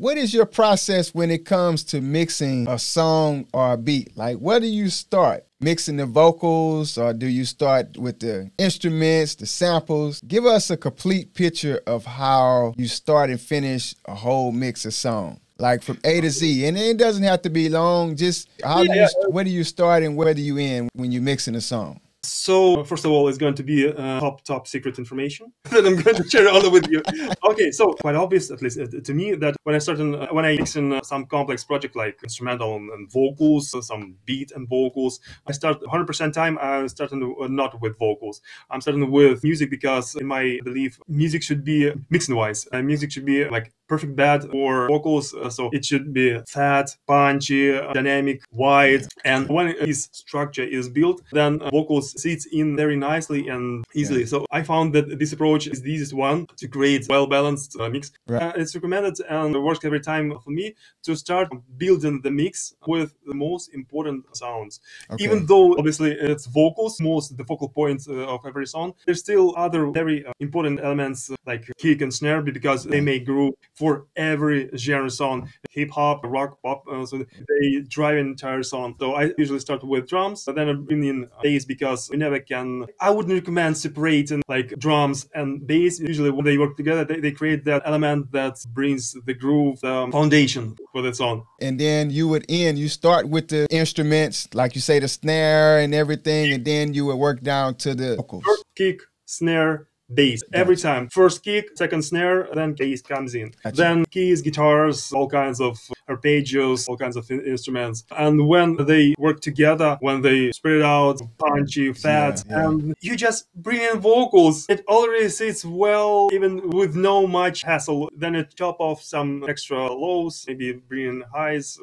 What is your process when it comes to mixing a song or a beat? Like, where do you start? Mixing the vocals, or do you start with the instruments, the samples? Give us a complete picture of how you start and finish a whole mix of song, like from A to Z. And it doesn't have to be long. Just how do you, where do you start and where do you end when you're mixing a song? So, first of all, it's going to be top secret information that I'm going to share all with you. Okay, so quite obvious, at least to me, that when I start in, when I mix in some complex project like instrumental and vocals, some beat and vocals, I start 100% time. I'm starting not with vocals. I'm starting with music because, in my belief, music should be mixing wise. Music should be like perfect bad or vocals, so it should be fat, punchy, dynamic, wide. And when this structure is built, then vocals sits in very nicely and easily. So I found that this approach is the easiest one to create well-balanced mix. It's recommended and works every time for me to start building the mix with the most important sounds. Even though obviously it's vocals, most the focal points of every song, there's still other very important elements like kick and snare, because they make groove for every genre song, hip-hop, rock, pop, so they drive an entire song. So I usually start with drums, but then I bring in bass, because we never can, I wouldn't recommend separating like drums and bass. Usually when they work together, they create that element that brings the groove, the foundation for the song. And then you would end, you start with the instruments, like you say, the snare and everything, and then you would work down to the vocals. Kick, snare, bass every time. First kick, second snare, then bass comes in. Then keys, guitars, all kinds of arpeggios, all kinds of instruments. And when they work together, when they spread out, punchy, fat, and you just bring in vocals, it already sits well, even with no much hassle. Then it chop off some extra lows, maybe bring in highs,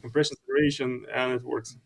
compression, saturation, and it works.